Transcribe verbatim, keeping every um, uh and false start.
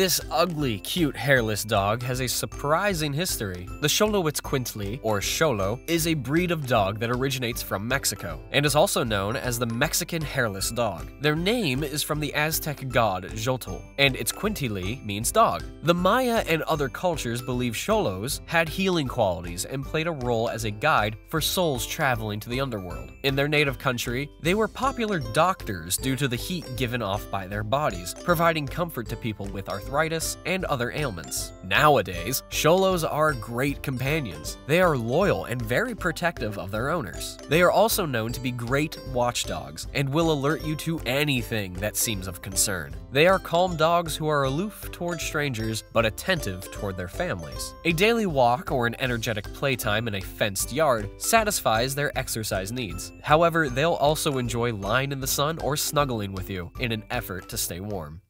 This ugly, cute, hairless dog has a surprising history. The Xoloitzcuintli, or Xolo, is a breed of dog that originates from Mexico, and is also known as the Mexican hairless dog. Their name is from the Aztec god Xolotl, and Itzcuintli means dog. The Maya and other cultures believe Xolos had healing qualities and played a role as a guide for souls traveling to the underworld. In their native country, they were popular doctors due to the heat given off by their bodies, providing comfort to people with arthritis and other ailments. Nowadays, Xolos are great companions. They are loyal and very protective of their owners. They are also known to be great watchdogs and will alert you to anything that seems of concern. They are calm dogs who are aloof toward strangers but attentive toward their families. A daily walk or an energetic playtime in a fenced yard satisfies their exercise needs. However, they'll also enjoy lying in the sun or snuggling with you in an effort to stay warm.